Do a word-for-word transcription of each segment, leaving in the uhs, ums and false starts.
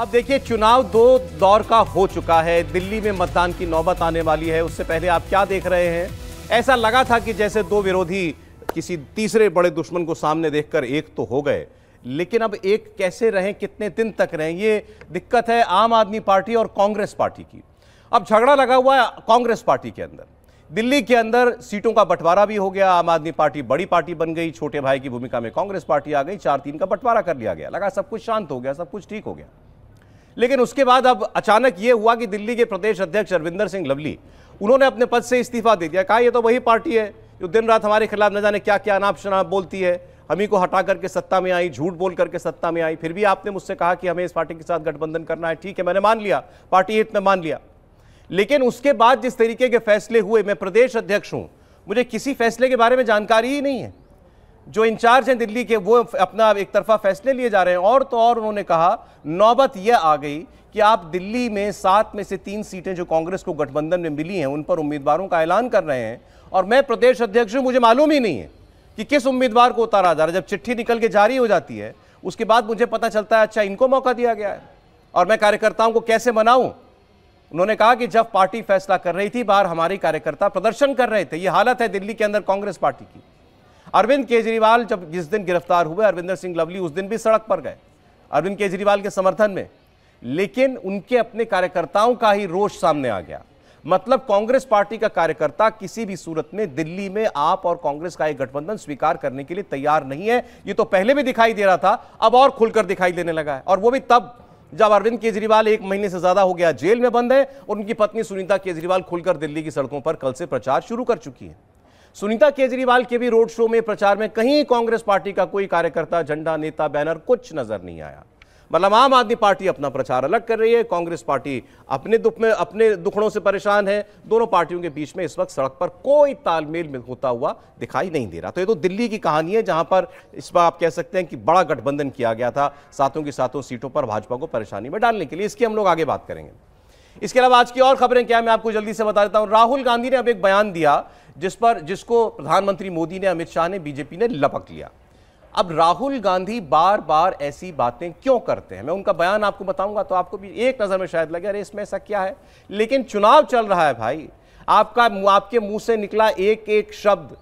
अब देखिए, चुनाव दो दौर का हो चुका है। दिल्ली में मतदान की नौबत आने वाली है, उससे पहले आप क्या देख रहे हैं? ऐसा लगा था कि जैसे दो विरोधी किसी तीसरे बड़े दुश्मन को सामने देखकर एक तो हो गए, लेकिन अब एक कैसे रहें, कितने दिन तक रहें, ये दिक्कत है आम आदमी पार्टी और कांग्रेस पार्टी की। अब झगड़ा लगा हुआ है कांग्रेस पार्टी के अंदर। दिल्ली के अंदर सीटों का बंटवारा भी हो गया, आम आदमी पार्टी बड़ी पार्टी बन गई, छोटे भाई की भूमिका में कांग्रेस पार्टी आ गई, चार तीन का बंटवारा कर लिया गया, लगा सब कुछ शांत हो गया, सब कुछ ठीक हो गया। लेकिन उसके बाद अब अचानक ये हुआ कि दिल्ली के प्रदेश अध्यक्ष अरविंदर सिंह लवली, उन्होंने अपने पद से इस्तीफा दे दिया। कहा ये तो वही पार्टी है जो दिन रात हमारे खिलाफ न जाने क्या क्या अनाप शनाप बोलती है, हम ही को हटा करके सत्ता में आई, झूठ बोल करके सत्ता में आई, फिर भी आपने मुझसे कहा कि हमें इस पार्टी के साथ गठबंधन करना है। ठीक है, मैंने मान लिया, पार्टी हित में मान लिया, लेकिन उसके बाद जिस तरीके के फैसले हुए, मैं प्रदेश अध्यक्ष हूं, मुझे किसी फैसले के बारे में जानकारी ही नहीं है। जो इंचार्ज हैं दिल्ली के वो अपना एक तरफा फैसले लिए जा रहे हैं। और तो और उन्होंने कहा नौबत यह आ गई कि आप दिल्ली में सात में से तीन सीटें जो कांग्रेस को गठबंधन में मिली हैं उन पर उम्मीदवारों का ऐलान कर रहे हैं, और मैं प्रदेश अध्यक्ष हूं, मुझे मालूम ही नहीं है कि किस उम्मीदवार को उतारा जा रहा है। जब चिट्ठी निकल के जारी हो जाती है उसके बाद मुझे पता चलता है अच्छा इनको मौका दिया गया है, और मैं कार्यकर्ताओं को कैसे मनाऊं। उन्होंने कहा कि जब पार्टी फैसला कर रही थी बाहर हमारे कार्यकर्ता प्रदर्शन कर रहे थे। ये हालत है दिल्ली के अंदर कांग्रेस पार्टी की। अरविंद केजरीवाल जब जिस दिन गिरफ्तार हुए अरविंदर सिंह लवली, उस दिन भी सड़क पर गए अरविंद केजरीवाल के समर्थन में, लेकिन उनके अपने कार्यकर्ताओं का ही रोष सामने आ गया। मतलब कांग्रेस पार्टी का कार्यकर्ता किसी भी सूरत में दिल्ली में आप और कांग्रेस का एक गठबंधन स्वीकार करने के लिए तैयार नहीं है। ये तो पहले भी दिखाई दे रहा था, अब और खुलकर दिखाई देने लगा है, और वो भी तब जब अरविंद केजरीवाल एक महीने से ज्यादा हो गया जेल में बंद है और उनकी पत्नी सुनीता केजरीवाल खुलकर दिल्ली की सड़कों पर कल से प्रचार शुरू कर चुकी है। सुनीता केजरीवाल के भी रोड शो में, प्रचार में कहीं कांग्रेस पार्टी का कोई कार्यकर्ता, झंडा, नेता, बैनर कुछ नजर नहीं आया। मतलब आम आदमी पार्टी अपना प्रचार अलग कर रही है, कांग्रेस पार्टी अपने दुख में, अपने दुखड़ों से परेशान है। दोनों पार्टियों के बीच में इस वक्त सड़क पर कोई तालमेल होता हुआ दिखाई नहीं दे रहा। तो ये तो दिल्ली की कहानी है, जहां पर इस बार आप कह सकते हैं कि बड़ा गठबंधन किया गया था सातों की सातों सीटों पर भाजपा को परेशानी में डालने के लिए। इसकी हम लोग आगे बात करेंगे। इसके अलावा आज की और खबरें क्या है मैं आपको जल्दी से बता देता हूं। राहुल गांधी ने अब एक बयान दिया जिस पर जिसको प्रधानमंत्री मोदी ने, अमित शाह ने, बीजेपी ने लपक लिया। अब राहुल गांधी बार बार ऐसी बातें क्यों करते हैं, मैं उनका बयान आपको बताऊंगा तो आपको भी एक नज़र में शायद लगे अरे इसमें ऐसा क्या है। लेकिन चुनाव चल रहा है भाई, आपका आपके मुंह से निकला एक एक शब्द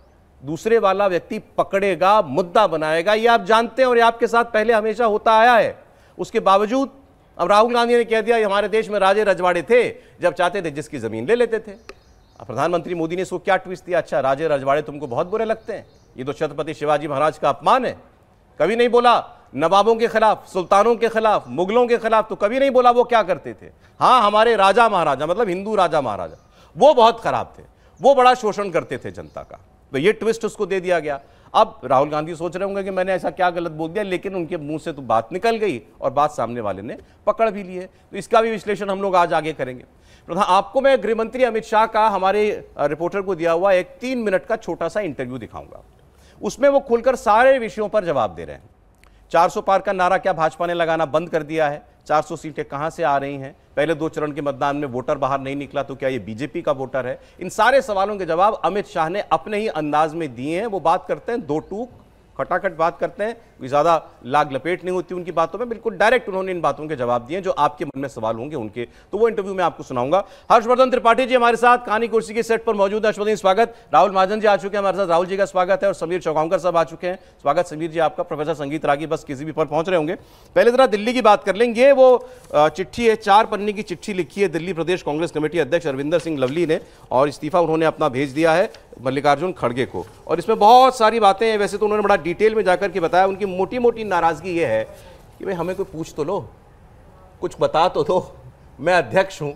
दूसरे वाला व्यक्ति पकड़ेगा, मुद्दा बनाएगा, ये आप जानते हैं और ये आपके साथ पहले हमेशा होता आया है। उसके बावजूद अब राहुल गांधी ने कह दिया हमारे देश में राजे रजवाड़े थे, जब चाहते थे जिसकी ज़मीन ले लेते थे। प्रधानमंत्री मोदी ने इसको क्या ट्वीट दिया, अच्छा राजे रजवाड़े तुमको बहुत बुरे लगते हैं, ये तो छत्रपति शिवाजी महाराज का अपमान है। कभी नहीं बोला नवाबों के खिलाफ, सुल्तानों के खिलाफ, मुगलों के खिलाफ तो कभी नहीं बोला वो क्या करते थे। हाँ, हमारे राजा महाराजा, मतलब हिंदू राजा महाराजा, वो बहुत खराब थे, वो बड़ा शोषण करते थे जनता का। तो ये ट्विस्ट उसको दे दिया गया। अब राहुल गांधी सोच रहे होंगे कि मैंने ऐसा क्या गलत बोल दिया, लेकिन उनके मुंह से तो बात निकल गई और बात सामने वाले ने पकड़ भी ली है। तो इसका भी विश्लेषण हम लोग आज आगे करेंगे। आपको मैं गृहमंत्री अमित शाह का हमारे रिपोर्टर को दिया हुआ एक तीन मिनट का छोटा सा इंटरव्यू दिखाऊंगा, उसमें वो खुलकर सारे विषयों पर जवाब दे रहे हैं। चार सौ पार का नारा क्या भाजपा ने लगाना बंद कर दिया है, चार सौ सीटें कहां से आ रही हैं, पहले दो चरण के मतदान में वोटर बाहर नहीं निकला तो क्या ये बीजेपी का वोटर है, इन सारे सवालों के जवाब अमित शाह ने अपने ही अंदाज में दिए हैं। वो बात करते हैं दो टूक, खटाखट बात करते हैं, कोई ज़्यादा लाग लपेट नहीं होती उनकी बातों में, बिल्कुल डायरेक्ट उन्होंने इन बातों के जवाब दिए जो आपके मन में सवाल होंगे उनके। तो वो इंटरव्यू में आपको सुनाऊंगा। हर्षवर्धन त्रिपाठी जी हमारे साथ कहानी कुर्सी के सेट पर मौजूद है। हर्षवर्धन, स्वागत। राहुल महाजन जी आ चुके हैं हमारे साथ, राहुल जी का स्वागत है, और समीर चौगांवकर साहब आ चुके हैं, स्वागत समीर जी आपका। प्रोफेसर संगीत रागी बस किसी भी पर पहुंच रहे होंगे। पहले जरा दिल्ली की बात कर लेंगे। वो चिट्ठी है, चार पन्ने की चिट्ठी लिखी है दिल्ली प्रदेश कांग्रेस कमेटी अध्यक्ष अरविंदर सिंह लवली ने, और इस्तीफा उन्होंने अपना भेज दिया है मल्लिकार्जुन खड़गे को, और इसमें बहुत सारी बातें हैं। वैसे तो उन्होंने बड़ा डिटेल में जाकर के बताया, उनकी मोटी मोटी नाराजगी ये है कि भाई हमें कोई पूछ तो लो, कुछ बता तो दो, मैं अध्यक्ष हूँ,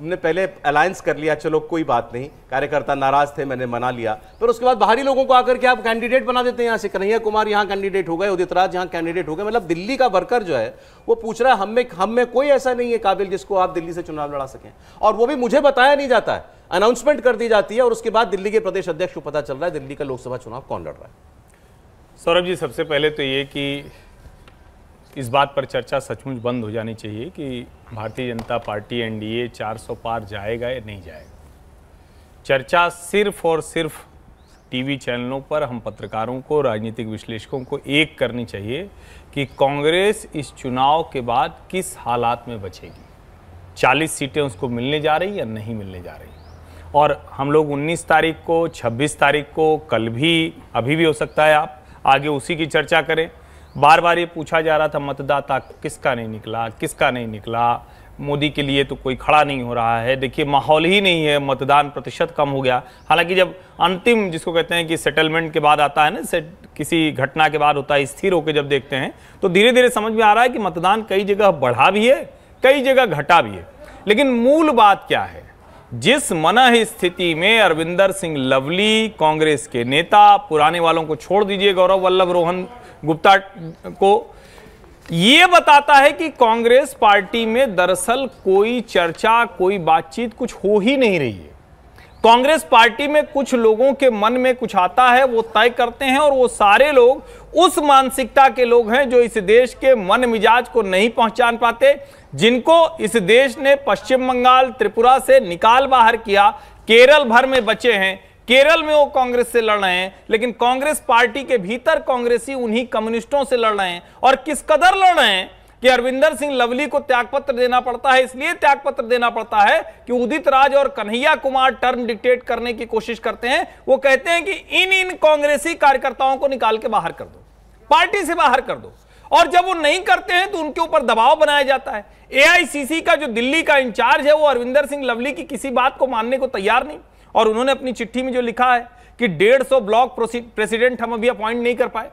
हमने पहले अलायंस कर लिया, चलो कोई बात नहीं, कार्यकर्ता नाराज थे मैंने मना लिया, पर उसके बाद बाहरी लोगों को आकर के आप कैंडिडेट बना देते हैं। यहाँ से कन्हैया कुमार यहाँ कैंडिडेट हो गए, उदित राज यहाँ कैंडिडेट हो गए। मतलब दिल्ली का वर्कर जो है वो पूछ रहा है हम में हम में कोई ऐसा नहीं है काबिल जिसको आप दिल्ली से चुनाव लड़ा सकें, और वो भी मुझे बताया नहीं जाता है, अनाउंसमेंट कर दी जाती है, और उसके बाद दिल्ली के प्रदेश अध्यक्ष को पता चल रहा है दिल्ली का लोकसभा चुनाव कौन लड़ रहा है। सौरभ जी, सबसे पहले तो ये कि इस बात पर चर्चा सचमुच बंद हो जानी चाहिए कि भारतीय जनता पार्टी एनडीए चार सौ पार जाएगा या नहीं जाएगा। चर्चा सिर्फ और सिर्फ टीवी चैनलों पर हम पत्रकारों को, राजनीतिक विश्लेषकों को एक करनी चाहिए कि कांग्रेस इस चुनाव के बाद किस हालात में बचेगी। चालीस सीटें उसको मिलने जा रही या नहीं मिलने जा रही। और हम लोग उन्नीस तारीख को, छब्बीस तारीख को, कल भी, अभी भी हो सकता है आप आगे उसी की चर्चा करें। बार बार ये पूछा जा रहा था मतदाता किसका नहीं निकला, किसका नहीं निकला, मोदी के लिए तो कोई खड़ा नहीं हो रहा है, देखिए माहौल ही नहीं है, मतदान प्रतिशत कम हो गया। हालांकि जब अंतिम जिसको कहते हैं कि सेटलमेंट के बाद आता है ना, किसी घटना के बाद होता है, स्थिर होकर जब देखते हैं तो धीरे धीरे समझ में आ रहा है कि मतदान कई जगह बढ़ा भी है, कई जगह घटा भी है। लेकिन मूल बात क्या है, जिस मनः स्थिति में अरविंदर सिंह लवली कांग्रेस के नेता, पुराने वालों को छोड़ दीजिए, गौरव वल्लभ, रोहन गुप्ता को, ये बताता है कि कांग्रेस पार्टी में दरअसल कोई चर्चा, कोई बातचीत, कुछ हो ही नहीं रही है। कांग्रेस पार्टी में कुछ लोगों के मन में कुछ आता है, वो तय करते हैं, और वो सारे लोग उस मानसिकता के लोग हैं जो इस देश के मन मिजाज को नहीं पहचान पाते, जिनको इस देश ने पश्चिम बंगाल, त्रिपुरा से निकाल बाहर किया। केरल भर में बचे हैं, केरल में वो कांग्रेस से लड़ रहे हैं, लेकिन कांग्रेस पार्टी के भीतर कांग्रेसी उन्हीं कम्युनिस्टों से लड़ रहे हैं। और किस कदर लड़ रहे हैं कि अरविंदर सिंह लवली को त्यागपत्र देना पड़ता है, इसलिए त्यागपत्र देना पड़ता है कि उदित राज और कन्हैया कुमार टर्म डिक्टेट करने की कोशिश करते हैं। वो कहते हैं कि इन इन कांग्रेसी कार्यकर्ताओं को निकाल के बाहर कर दो, पार्टी से बाहर कर दो। और जब वो नहीं करते हैं तो उनके ऊपर दबाव बनाया जाता है। एआईसीसी का जो दिल्ली का इंचार्ज है वो अरविंदर सिंह लवली की किसी बात को मानने को तैयार नहीं, और उन्होंने अपनी चिट्ठी में जो लिखा है कि डेढ़ सौ ब्लॉक प्रेसिडेंट हम अभी अपॉइंट नहीं कर पाए।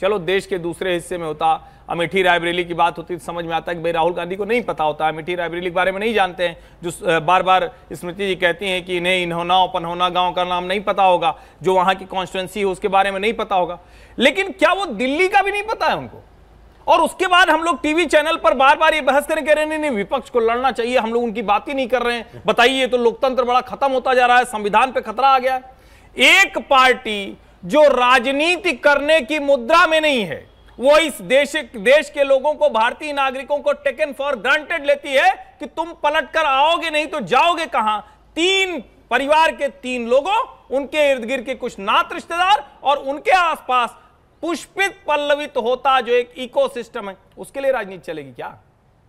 चलो देश के दूसरे हिस्से में होता, अमेठी रायबरेली की बात होती, समझ में आता है कि भाई राहुल गांधी को नहीं पता होता, अमेठी रायबरेली के बारे में नहीं जानते हैं, जो बार बार स्मृति जी कहती हैं कि इन्हें इन्होना पन्होना गांव का नाम नहीं पता होगा, जो वहां की कॉन्स्टिट्यूंसी है उसके बारे में नहीं पता होगा। लेकिन क्या वो दिल्ली का भी नहीं पता है उनको? और उसके बाद हम लोग टीवी चैनल पर बार बार ये बहस करें, कह रहे नहीं नहीं विपक्ष को लड़ना चाहिए, हम लोग उनकी बात ही नहीं कर रहे हैं। बताइए, तो लोकतंत्र बड़ा खत्म होता जा रहा है, संविधान पर खतरा आ गया है। एक पार्टी जो राजनीति करने की मुद्रा में नहीं है, वो इस देश देश के लोगों को, भारतीय नागरिकों को टेकन फॉर ग्रांटेड लेती है कि तुम पलट कर आओगे नहीं तो जाओगे कहां। तीन परिवार के तीन लोगों, उनके इर्द गिर्द के कुछ नात रिश्तेदार और उनके आसपास पुष्पित पल्लवित होता जो एक इकोसिस्टम है, उसके लिए राजनीति चलेगी क्या?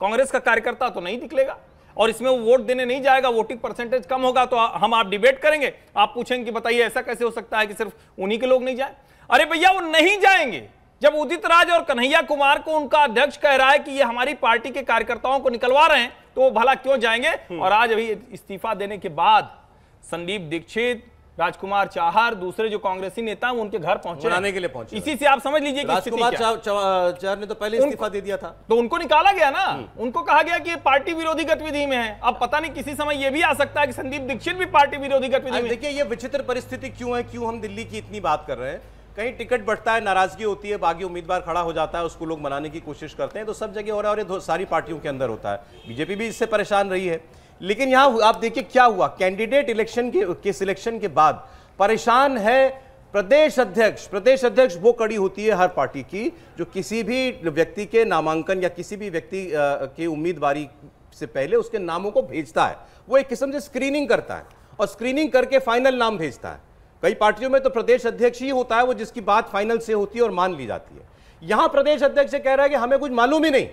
कांग्रेस का कार्यकर्ता तो नहीं निकलेगा और इसमें वो वोट देने नहीं जाएगा, वोटिंग परसेंटेज कम होगा। तो हम आप डिबेट करेंगे, आप पूछेंगे कि बताइए ऐसा कैसे हो सकता है कि सिर्फ उन्हीं के लोग नहीं जाए। अरे भैया वो नहीं जाएंगे जब उदित राज और कन्हैया कुमार को उनका अध्यक्ष कह रहा है कि ये हमारी पार्टी के कार्यकर्ताओं को निकलवा रहे हैं, तो वो भला क्यों जाएंगे। और आज अभी इस्तीफा देने के बाद संदीप दीक्षित, राजकुमार चौहान, दूसरे जो कांग्रेसी नेता हैं उनके घर पहुंचने के लिए पहुंचे। इसी से आप समझ लीजिए कि राजकुमार चौहान ने तो पहले इस्तीफा दे दिया था, तो उनको निकाला गया ना, उनको कहा गया कि ये पार्टी विरोधी गतिविधि में है। अब पता नहीं किसी समय ये भी आ सकता है कि संदीप दीक्षित भी पार्टी विरोधी गतिविधि में। देखिए ये विचित्र परिस्थिति क्यों है, क्यों हम दिल्ली की इतनी बात कर रहे हैं, कहीं टिकट बढ़ता है, नाराजगी होती है, बागी उम्मीदवार खड़ा हो जाता है, उसको लोग मनाने की कोशिश करते हैं, तो सब जगह हो रहा है और ये सारी पार्टियों के अंदर होता है। बीजेपी भी इससे परेशान रही है। लेकिन यहां आप देखिए क्या हुआ, कैंडिडेट इलेक्शन के, के सिलेक्शन के बाद परेशान है प्रदेश अध्यक्ष। प्रदेश अध्यक्ष वो कड़ी होती है हर पार्टी की जो किसी भी व्यक्ति के नामांकन या किसी भी व्यक्ति के उम्मीदवारी से पहले उसके नामों को भेजता है। वो एक किस्म से स्क्रीनिंग करता है और स्क्रीनिंग करके फाइनल नाम भेजता है। कई पार्टियों में तो प्रदेश अध्यक्ष ही होता है वो, जिसकी बात फाइनल से होती है और मान ली जाती है। यहां प्रदेश अध्यक्ष कह रहा है कि हमें कुछ मालूम ही नहीं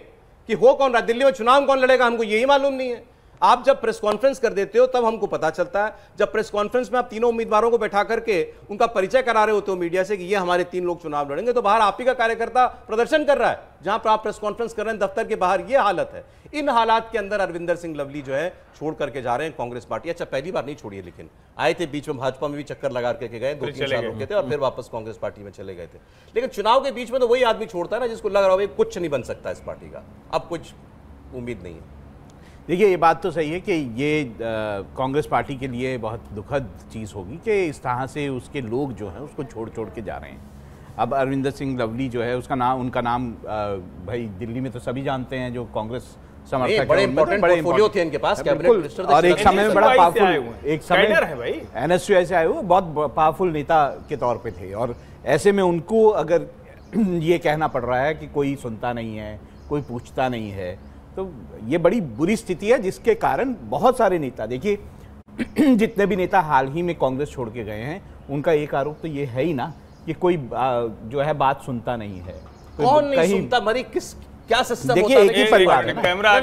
कि हो कौन रहा है, दिल्ली में चुनाव कौन लड़ेगा, हमको यही मालूम नहीं है। आप जब प्रेस कॉन्फ्रेंस कर देते हो तब हमको पता चलता है। जब प्रेस कॉन्फ्रेंस में आप तीनों उम्मीदवारों को बैठा करके उनका परिचय करा रहे होते हो मीडिया से कि ये हमारे तीन लोग चुनाव लड़ेंगे, तो बाहर आप ही का कार्यकर्ता प्रदर्शन कर रहा है, जहां पर आप प्रेस कॉन्फ्रेंस कर रहे हैं, दफ्तर के बाहर ये हालत है। इन हालात के अंदर अरविंदर सिंह लवली जो है छोड़ करके जा रहे हैं कांग्रेस पार्टी। अच्छा पहली बार नहीं छोड़ी, लेकिन आए थे बीच में, भाजपा में भी चक्कर लगा करके गए, दो तीन साल रुके थे और फिर वापस कांग्रेस पार्टी में चले गए थे। लेकिन चुनाव के बीच में तो वही आदमी छोड़ता है ना जिसको लग रहा है कुछ नहीं बन सकता इस पार्टी का, अब कुछ उम्मीद नहीं है। देखिए ये बात तो सही है कि ये कांग्रेस पार्टी के लिए बहुत दुखद चीज़ होगी कि इस तरह से उसके लोग जो हैं उसको छोड़ छोड़ के जा रहे हैं। अब अरविंदर सिंह लवली जो है उसका नाम, उनका नाम आ, भाई दिल्ली में तो सभी जानते हैं जो कांग्रेस समर्थक बड़े पोर्टफोलियो थे इनके पास, और एक समय में बड़ा पावरफुल, एक समय एनएसयूआई से आए हुए बहुत पावरफुल नेता के तौर पर थे। और ऐसे में उनको अगर ये कहना पड़ रहा है कि कोई सुनता नहीं है, कोई पूछता नहीं है, तो ये बड़ी बुरी स्थिति है जिसके कारण बहुत सारे नेता, देखिए जितने भी नेता हाल ही में कांग्रेस छोड़ के गए हैं उनका एक आरोप तो ये है ही ना कि कोई जो है बात सुनता नहीं है। कौन नहीं सुनता मरी किस क्या सिस्टम होता है? देखिए परिवार कैमरा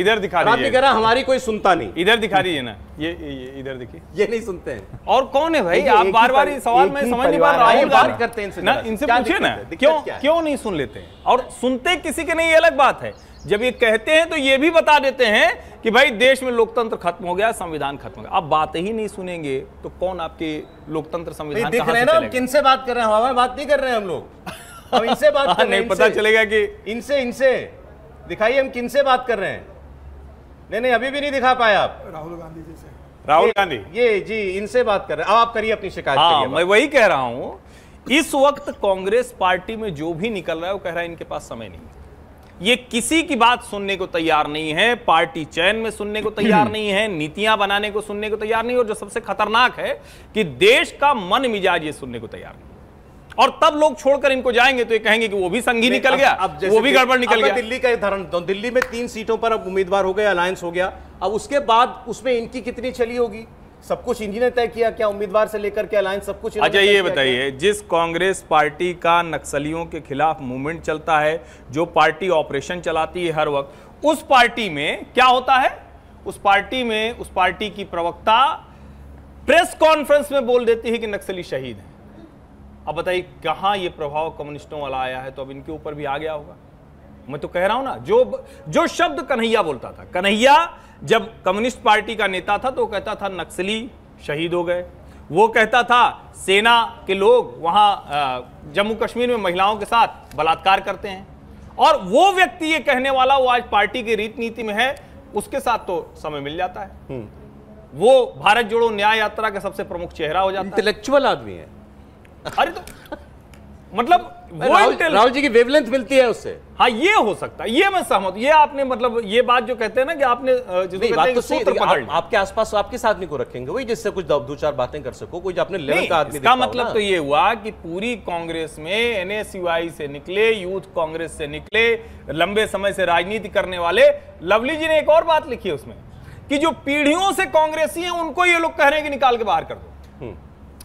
इधर दिखा रहा है, हमारी कोई सुनता नहीं। इधर दिखा रही है ना, ये इधर देखिए, ये नहीं सुनते हैं। और कौन है भाई? आप बार बार सवाल में समझ नहीं पा रहा हूँ करते हैं ना, इनसे पूछिए ना क्यों क्यों नहीं सुन लेते हैं। और सुनते किसी के नहीं ये अलग बात है, जब ये कहते हैं तो ये भी बता देते हैं कि भाई देश में लोकतंत्र खत्म हो गया, संविधान खत्म हो गया। आप बातें ही नहीं सुनेंगे तो कौन आपके लोकतंत्र संविधान देख रहे हैं ना? हम किनसे बात कर रहे हैं? हमारे बात नहीं कर रहे हैं हम लोग, हम इनसे बात कर रहे हैं। पता चलेगा कि इनसे इनसे दिखाइए हम किनसे बात कर रहे हैं। नहीं नहीं अभी भी नहीं दिखा पाए आप। राहुल गांधी जी से, राहुल गांधी ये जी इनसे बात कर रहे हैं। अब आप करिए अपनी शिकायत। मैं वही कह रहा हूँ, इस वक्त कांग्रेस पार्टी में जो भी निकल रहा है वो कह रहा है इनके पास समय नहीं है, ये किसी की बात सुनने को तैयार नहीं है, पार्टी चयन में सुनने को तैयार नहीं है, नीतियां बनाने को सुनने को तैयार नहीं है, और जो सबसे खतरनाक है कि देश का मन मिजाज ये सुनने को तैयार नहीं। और तब लोग छोड़कर इनको जाएंगे तो ये कहेंगे कि वो भी संघी निकल गया, अब, अब वो भी गड़बड़ निकल गया। दिल्ली का उदाहरण, दिल्ली में तीन सीटों पर अब उम्मीदवार हो गए, अलायंस हो गया। अब उसके बाद उसमें इनकी कितनी चली होगी? सब कुछ इंजीनियर तय किया क्या उम्मीदवार से लेकर के अलायंस सब कुछ? अच्छा ये बताइए, जिस कांग्रेस पार्टी का नक्सलियों के खिलाफ मूवमेंट चलता है, जो पार्टी ऑपरेशन चलाती है हर वक्त, उस पार्टी में क्या होता है? उस पार्टी में उस पार्टी की प्रवक्ता प्रेस कॉन्फ्रेंस में बोल देती है कि नक्सली शहीद है। अब बताइए कहां यह प्रभाव कम्युनिस्टों वाला आया है? तो अब इनके ऊपर भी आ गया होगा। मैं तो कह रहा हूं ना, जो जो शब्द कन्हैया बोलता था, कन्हैया जब कम्युनिस्ट पार्टी का नेता था तो कहता था नक्सली शहीद हो गए, वो कहता था सेना के लोग वहां जम्मू कश्मीर में महिलाओं के साथ बलात्कार करते हैं, और वो व्यक्ति ये कहने वाला वो आज पार्टी की रीत नीति में है, उसके साथ तो समय मिल जाता है, वो भारत जोड़ो न्याय यात्रा का सबसे प्रमुख चेहरा हो जाता है। इंटेलेक्चुअल आदमी है। अरे तो मतलब राहुल, राहुल जी की वेवलेंथ मिलती है उससे। हाँ ये हो सकता है, ये मैं सहमत। ये आपने मतलब ये बात जो कहते हैं ना कि आपने जिसको बात तो सूत्र पकड़, आपके आसपास आप किस आदमी को रखेंगे वही जिससे कुछ दो चार बातें कर सको, कोई अपने लेवल का आदमी। इसका मतलब तो ये हुआ कि पूरी कांग्रेस में एनएसयूआई से निकले, यूथ कांग्रेस से निकले, लंबे समय से राजनीति करने वाले। लवली जी ने एक और बात लिखी है उसमें कि जो पीढ़ियों से कांग्रेसी है उनको ये लोग कह रहे हैं कि निकाल के बाहर कर दो।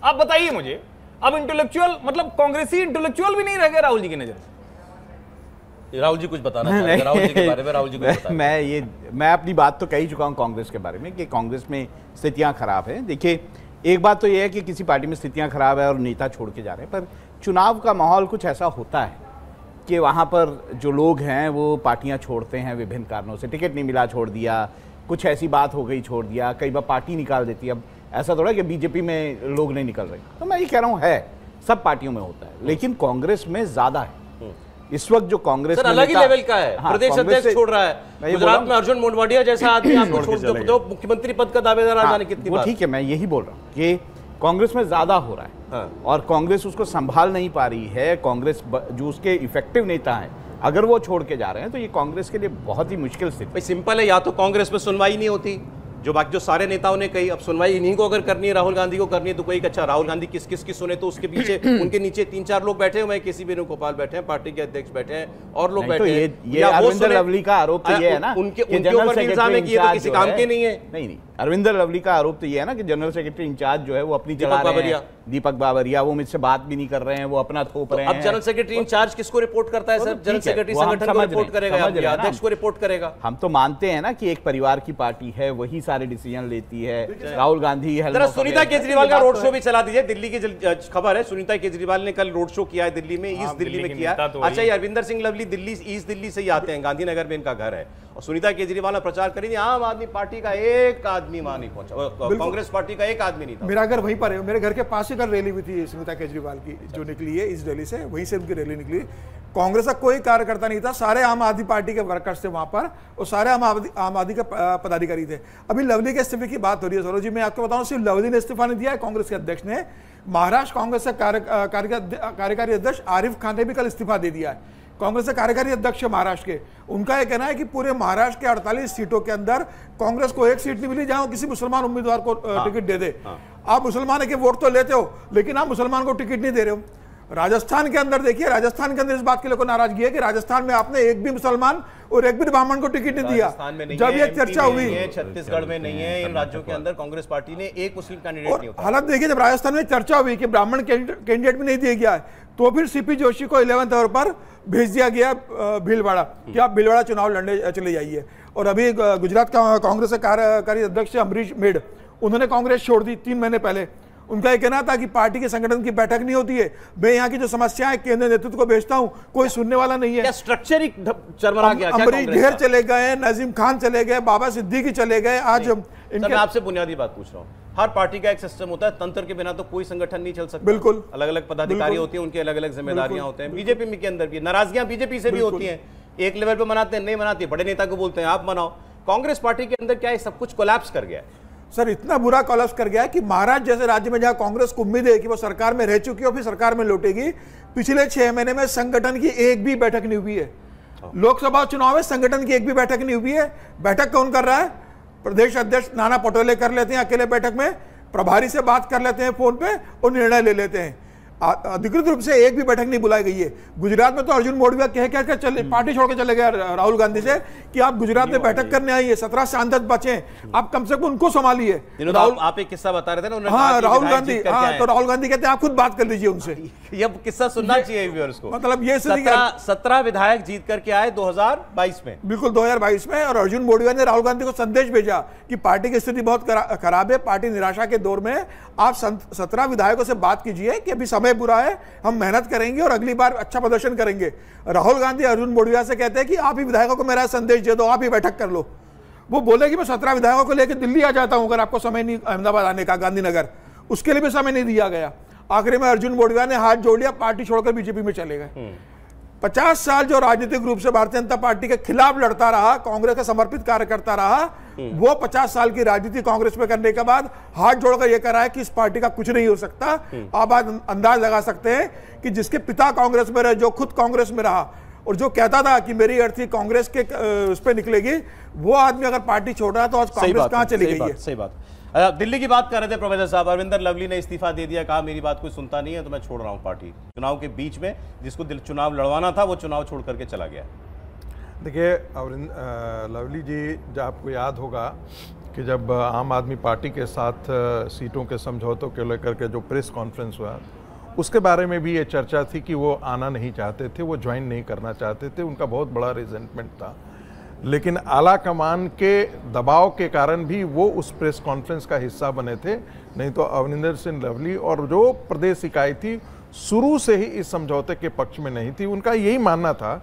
आप बताइए मुझे, अब इंटेलेक्चुअल मतलब कांग्रेसी इंटेलेक्चुअल भी नहीं रह गए राहुल जी की नजर से। राहुल जी कुछ बताना चाहते हैं राहुल जी के बारे में? राहुल जी को बताएं। मैं ये मैं अपनी बात तो कह ही चुका हूँ कांग्रेस के बारे में कि कांग्रेस में स्थितियाँ खराब हैं। देखिए एक बात तो ये है कि किसी पार्टी में स्थितियाँ खराब है और नेता छोड़ के जा रहे हैं, पर चुनाव का माहौल कुछ ऐसा होता है कि वहाँ पर जो लोग हैं वो पार्टियाँ छोड़ते हैं विभिन्न कारणों से। टिकट नहीं मिला छोड़ दिया, कुछ ऐसी बात हो गई छोड़ दिया, कई बार पार्टी निकाल देती है। अब ऐसा थोड़ा कि बीजेपी में लोग नहीं निकल रहे, तो मैं ये कह रहा हूँ है सब पार्टियों में होता है, लेकिन कांग्रेस में ज्यादा है इस वक्त। जो कांग्रेस अलग ही लेवल का है, हाँ, प्रदेश अध्यक्ष छोड़ रहा है, गुजरात में अर्जुन मोढवाडिया जैसा आदमी आपको छोड़ दो तो मुख्यमंत्री पद का दावेदार आ जाने कितनी बार। ठीक है, मैं यही बोल रहा हूँ कि कांग्रेस में ज्यादा हो रहा है और कांग्रेस उसको संभाल नहीं पा रही है। कांग्रेस जो उसके इफेक्टिव नेता है अगर वो छोड़ के जा रहे हैं तो ये कांग्रेस के लिए बहुत ही मुश्किल स्थिति है। सिंपल है, या तो कांग्रेस में सुनवाई नहीं होती जो बाकी जो सारे नेताओं ने कही। अब सुनवाई इन्हीं को अगर करनी है, राहुल गांधी को करनी है, तो कोई अच्छा राहुल गांधी किस किस की सुने, तो उसके पीछे उनके नीचे तीन चार लोग बैठे हुए हैं, केसी वेणुगोपाल बैठे हैं, पार्टी के अध्यक्ष बैठे हैं और लोग बैठे हैं। ये अरविंद लवली का आरोप तो ये है ना, उनके उनके ऊपर इल्जाम है कि ये तो किसी काम के नहीं है। नहीं नहीं अरविंद लवली का आरोप तो ये है ना कि जनरल सेक्रेटरी इंचार्ज जो है वो अपनी दीपक बावरिया दीपक बावरिया वो मुझसे बात भी नहीं कर रहे हैं, वो अपना थोप रहे हैं। अब जनरल सेक्रेटरी इंचार्ज किसको रिपोर्ट करता है सर? जनरल सेक्रेटरी संगठन को रिपोर्ट करेगा, अध्यक्ष को रिपोर्ट करेगा। हम तो मानते हैं ना कि एक परिवार की पार्टी है, वही सारे डिसीजन लेती है। राहुल गांधी है। सुनीता केजरीवाल का रोड शो भी चला दीजिए, दिल्ली की खबर है। सुनीता केजरीवाल ने कल रोड शो किया है दिल्ली में, ईस्ट दिल्ली में किया। अच्छा ये अरविंदर सिंह लवली दिल्ली ईस्ट दिल्ली से ही आते हैं, गांधीनगर में इनका घर है, और सुनीता केजरीवाल ने प्रचार करी थी। आम आदमी पार्टी का एक आदमी वहां नहीं पहुंचा, कांग्रेस पार्टी का एक आदमी नहीं था। मेरा घर वहीं पर है, मेरे घर के पास ही कल रैली हुई थी सुनीता केजरीवाल की जो निकली है इस दिल्ली से, वहीं से उनकी रैली निकली। कांग्रेस का कोई कार्यकर्ता नहीं था, सारे आम आदमी पार्टी के वर्कर्स थे वहां पर और सारे आम आदमी आम आदमी के पदाधिकारी थे। अभी लवली के इस्तीफे की बात हो रही है सौरभ जी, मैं आपको बताऊं सिर्फ लवली ने इस्तीफा नहीं दिया है, कांग्रेस के अध्यक्ष ने। महाराष्ट्र कांग्रेस के कार्यकारी अध्यक्ष आरिफ खान ने भी कल इस्तीफा दे दिया है, कांग्रेस के कार्यकारी अध्यक्ष महाराष्ट्र के। उनका यह कहना है कि पूरे महाराष्ट्र के अड़तालीस सीटों के अंदर कांग्रेस को एक सीट नहीं मिली जहां किसी मुसलमान उम्मीदवार को टिकट दे दे। आप मुसलमान है कि वोट तो लेते हो लेकिन आप मुसलमान को टिकट नहीं दे रहे हो। राजस्थान के अंदर देखिए, राजस्थान के अंदर इस बात के लिए कोई नाराजगी है कि राजस्थान में आपने एक भी मुसलमान और एक भी ब्राह्मण को टिकट नहीं दिया? जब ये चर्चा हुई, छत्तीसगढ़ में नहीं है, इन राज्यों के अंदर कांग्रेस पार्टी ने एक मुस्लिम कैंडिडेट। हालत देखिए, जब राजस्थान में चर्चा हुई कि ब्राह्मण कैंडिडेट भी नहीं दिया गया है, तो फिर सीपी जोशी को इलेवेंथ आवर पर भेज दिया गया भीलवाड़ा कि आप भीलवाड़ा चुनाव लड़ने चले जाइए। और अभी गुजरात का कांग्रेस के कार्यकारी अध्यक्ष अमरीश मेढ़, उन्होंने कांग्रेस छोड़ दी तीन महीने पहले। उनका ये कहना था कि पार्टी के संगठन की बैठक नहीं होती है, मैं यहाँ की जो समस्या है केंद्रीय नेतृत्व को भेजता हूँ, कोई सुनने वाला नहीं है। स्ट्रक्चर ही चरमरा गया। अमरीश ढेर चले गए, नजीम खान चले गए, बाबा सिद्दीकी चले गए। आज मैं आपसे बुनियादी बात पूछ रहा हूँ, हर पार्टी का एक सिस्टम होता है, तंत्र के बिना तो कोई संगठन नहीं चल सकता। बिल्कुल। अलग अलग पदाधिकारी होती हैं, उनके अलग अलग जिम्मेदारियां होते हैं। बीजेपी में के अंदर भी नाराजगियां बीजेपी से भी होती हैं, एक लेवल पे मनाते हैं, नहीं मनाते, बड़े नेता को बोलते हैं आप मनाओ। कांग्रेस पार्टी के अंदर क्या है, सब कुछ कोलैप्स कर गया है सर, इतना बुरा कोलैप्स कर गया है कि महाराष्ट्र जैसे राज्य में जहां कांग्रेस को उम्मीद है कि वो सरकार में रह चुकी है और फिर सरकार में लौटेगी, पिछले छह महीने में संगठन की एक भी बैठक नहीं हुई है। लोकसभा चुनाव में संगठन की एक भी बैठक नहीं हुई है। बैठक कौन कर रहा है? प्रदेश अध्यक्ष नाना पटोले कर लेते हैं अकेले बैठक में, प्रभारी से बात कर लेते हैं फोन पे और निर्णय ले लेते हैं। अधिकृत रूप से एक भी बैठक नहीं बुलाई गई है। गुजरात में तो अर्जुन मोढवानिया कह कह कर पार्टी छोड़ के चले गए राहुल गांधी से कि आप गुजरात में बैठक करने आई है, सत्रह सांसद बचे, आप कम से कम उनको संभालिए। आप एक किस्सा बता रहे थे ना, हाँ राहुल गांधी, हाँ तो राहुल गांधी कहते हैं आप खुद बात कर लीजिए उनसे। ये किस्सा सुनना चाहिए, मतलब ये सत्रह विधायक जीत करके आए दो हजार बाईस में, बिल्कुल दो हजार बाईस में। और अर्जुन मोढवानिया ने राहुल गांधी को संदेश भेजा कि पार्टी की स्थिति बहुत खराब है, पार्टी निराशा के दौर में, आप सत्रह विधायकों से बात कीजिए कि अभी समय बुरा है, हम मेहनत करेंगे और अगली बार अच्छा प्रदर्शन करेंगे। राहुल गांधी अर्जुन मोढवानिया से कहते हैं कि आप ही विधायकों को मेरा संदेश दे दो, आप ही बैठक कर लो। वो बोले कि मैं सत्रह विधायकों को लेकर दिल्ली आ जाता हूं अगर आपको समय नहीं अहमदाबाद आने का, गांधीनगर, उसके लिए भी समय नहीं दिया गया। आखिरी में अर्जुन मोढवानिया ने हाथ जोड़ लिया, पार्टी छोड़कर बीजेपी में चले गए। पचास साल जो राजनीतिक रूप से भारतीय जनता पार्टी के खिलाफ लड़ता रहा, कांग्रेस का समर्पित कार्यकर्ता रहा, वो पचास साल की राजनीति कांग्रेस में करने के बाद हाथ जोड़कर यह कह रहा है कि इस पार्टी का कुछ नहीं हो सकता। आप आज अंदाज लगा सकते हैं कि जिसके पिता कांग्रेस में रहे, जो खुद कांग्रेस में रहा और जो कहता था कि मेरी अर्थी कांग्रेस के उस पर निकलेगी, वो आदमी अगर पार्टी छोड़ रहा तो आज कांग्रेस कहाँ चली गई है। सही बात। दिल्ली की बात कर रहे थे प्रोफेसर साहब, अरविंदर लवली ने इस्तीफा दे दिया, कहा मेरी बात कोई सुनता नहीं है तो मैं छोड़ रहा हूँ पार्टी। चुनाव के बीच में जिसको चुनाव लड़वाना था वो चुनाव छोड़ करके चला गया। देखिए अरविंद लवली जी, जब आपको याद होगा कि जब आम आदमी पार्टी के साथ सीटों के समझौतों को लेकर के जो प्रेस कॉन्फ्रेंस हुआ, उसके बारे में भी ये चर्चा थी कि वो आना नहीं चाहते थे, वो ज्वाइन नहीं करना चाहते थे, उनका बहुत बड़ा रिजेंटमेंट था। लेकिन आला कमान के दबाव के कारण भी वो उस प्रेस कॉन्फ्रेंस का हिस्सा बने थे, नहीं तो अवनिंदर सिंह लवली और जो प्रदेश इकाई थी शुरू से ही इस समझौते के पक्ष में नहीं थी। उनका यही मानना था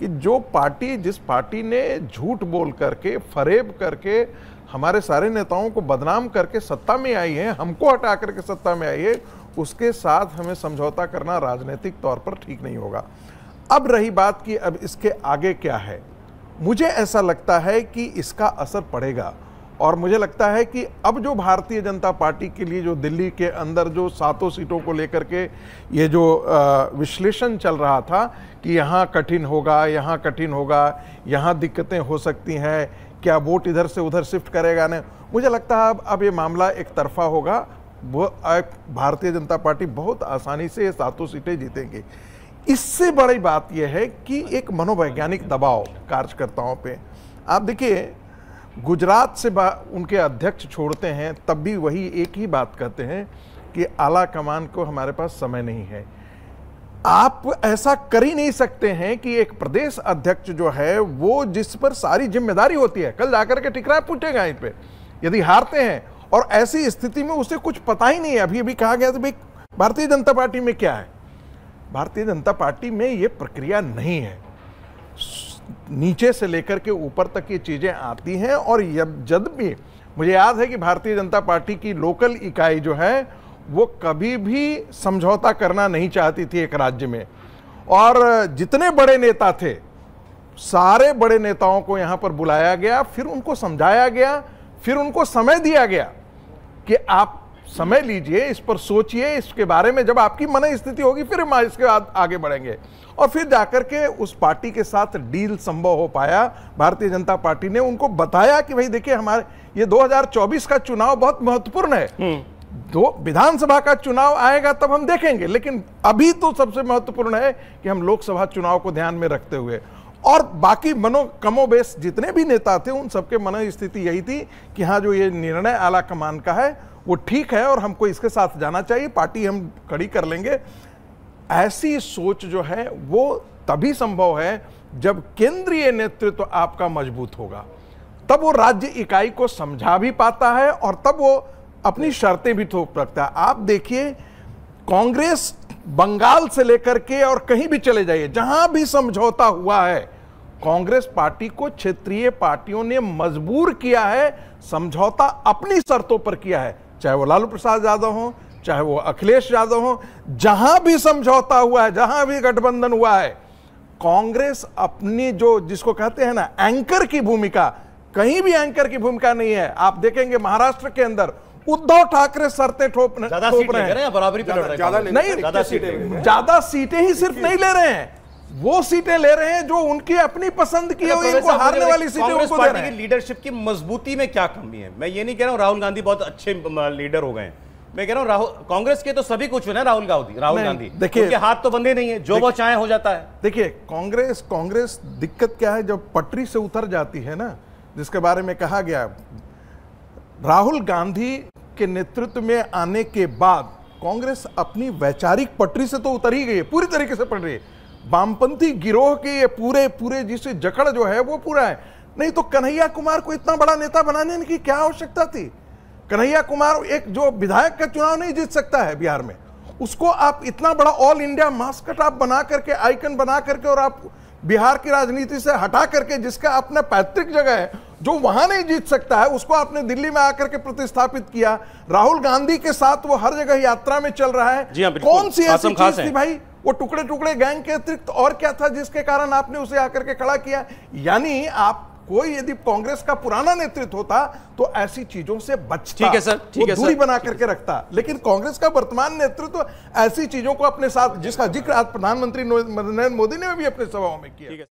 कि जो पार्टी, जिस पार्टी ने झूठ बोल करके, फरेब करके, हमारे सारे नेताओं को बदनाम करके सत्ता में आई है, हमको हटा करके सत्ता में आई है, उसके साथ हमें समझौता करना राजनीतिक तौर पर ठीक नहीं होगा। अब रही बात कि अब इसके आगे क्या है, मुझे ऐसा लगता है कि इसका असर पड़ेगा। और मुझे लगता है कि अब जो भारतीय जनता पार्टी के लिए जो दिल्ली के अंदर जो सातों सीटों को लेकर के ये जो विश्लेषण चल रहा था कि यहाँ कठिन होगा, यहाँ कठिन होगा, यहाँ दिक्कतें हो सकती हैं, क्या वोट इधर से उधर शिफ्ट करेगा ना, मुझे लगता है अब अब ये मामला एक तरफा होगा। वो भारतीय जनता पार्टी बहुत आसानी से ये सातों सीटें जीतेंगी। इससे बड़ी बात यह है कि एक मनोवैज्ञानिक दबाव कार्यकर्ताओं पे। आप देखिए गुजरात से उनके अध्यक्ष छोड़ते हैं तब भी वही एक ही बात कहते हैं कि आला कमान को हमारे पास समय नहीं है। आप ऐसा कर ही नहीं सकते हैं कि एक प्रदेश अध्यक्ष जो है वो, जिस पर सारी जिम्मेदारी होती है, कल जाकर के ठिकरा पूछेगा इन पे यदि हारते हैं। और ऐसी स्थिति में उसे कुछ पता ही नहीं है। अभी अभी कहा गया था भाई भारतीय जनता पार्टी में क्या है, भारतीय जनता पार्टी में ये प्रक्रिया नहीं है, नीचे से लेकर के ऊपर तक ये चीज़ें आती हैं। और जब भी मुझे याद है कि भारतीय जनता पार्टी की लोकल इकाई जो है वो कभी भी समझौता करना नहीं चाहती थी एक राज्य में, और जितने बड़े नेता थे सारे बड़े नेताओं को यहाँ पर बुलाया गया, फिर उनको समझाया गया, फिर उनको समय दिया गया कि आप समय लीजिए, इस पर सोचिए, इसके बारे में जब आपकी मन स्थिति होगी फिर हम इसके बाद आगे बढ़ेंगे। और फिर जाकर के उस पार्टी के साथ डील संभव हो पाया। भारतीय जनता पार्टी ने उनको बताया कि भाई देखिए हमारे ये दो हज़ार चौबीस का चुनाव बहुत महत्वपूर्ण है, तो विधानसभा का चुनाव आएगा तब हम देखेंगे, लेकिन अभी तो सबसे महत्वपूर्ण है कि हम लोकसभा चुनाव को ध्यान में रखते हुए, और बाकी मनो कमोबेश जितने भी नेता थे उन सबके मन स्थिति यही थी कि हाँ जो ये निर्णय आला कमान का है वो ठीक है और हमको इसके साथ जाना चाहिए, पार्टी हम खड़ी कर लेंगे। ऐसी सोच जो है वो तभी संभव है जब केंद्रीय नेतृत्व आपका मजबूत होगा, तब वो राज्य इकाई को समझा भी पाता है और तब वो अपनी शर्तें भी ठोक रखता है। आप देखिए कांग्रेस बंगाल से लेकर के और कहीं भी चले जाइए, जहां भी समझौता हुआ है कांग्रेस पार्टी को क्षेत्रीय पार्टियों ने मजबूर किया है, समझौता अपनी शर्तों पर किया है, चाहे वो लालू प्रसाद यादव हो, चाहे वो अखिलेश यादव हो, जहां भी समझौता हुआ है, जहां भी गठबंधन हुआ है, कांग्रेस अपनी जो जिसको कहते हैं ना एंकर की भूमिका, कहीं भी एंकर की भूमिका नहीं है। आप देखेंगे महाराष्ट्र के अंदर उद्धव ठाकरे शर्तें ठोप रहे हैं, बराबरी नहीं, ज्यादा सीटें ही सिर्फ नहीं ले रहे हैं, वो सीटें ले रहे हैं जो उनकी अपनी पसंद की हुई, इनको हारने वाली सीटें उनको दे रहे हैं। लीडरशिप की मजबूती में क्या कमी है? मैं ये नहीं कह रहा हूँ राहुल गांधी बहुत अच्छे लीडर हो गए हैं, मैं कह रहा हूँ राहुल कांग्रेस के तो सभी कुछ है ना, राहुल गांधी राहुल गांधी देखिए हाथ तो बंधे नहीं है, जो वो चाहे हो जाता है। देखिए कांग्रेस कांग्रेस दिक्कत क्या है, जब पटरी से उतर जाती है ना, जिसके बारे में कहा गया, राहुल गांधी के नेतृत्व में आने के बाद कांग्रेस अपनी वैचारिक पटरी से तो उतर ही गई है, पूरी तरीके से पड़ रही है। वामपंथी गिरोह के ये पूरे पूरे जिसे जकड़ जो है वो पूरा है, नहीं तो कन्हैया कुमार को इतना बड़ा नेता बनाने की क्या आवश्यकता थी? कन्हैया कुमार एक जो विधायक का चुनाव नहीं जीत सकता है बिहार में, उसको आप इतना बड़ा ऑल इंडिया मास्कट आप बना करके, आइकन बना करके और आप बिहार की राजनीति से हटा करके, जिसका अपना पैतृक जगह है, जो वहां नहीं जीत सकता है, उसको आपने दिल्ली में आकर के प्रतिस्थापित किया। राहुल गांधी के साथ वो हर जगह यात्रा में चल रहा है, कौन सी ऐसी चीज थी भाई? वो टुकड़े टुकड़े गैंग के अतिरिक्त और क्या था जिसके कारण आपने उसे आकर के खड़ा किया? यानी आप कोई यदि कांग्रेस का पुराना नेतृत्व होता तो ऐसी चीजों से बचता, ठीक है सर, ठीक है, दूरी बना करके रखता। लेकिन कांग्रेस का वर्तमान नेतृत्व ऐसी चीजों को अपने साथ, जिसका जिक्र आज प्रधानमंत्री नरेंद्र मोदी ने भी अपने सभाओं में किया।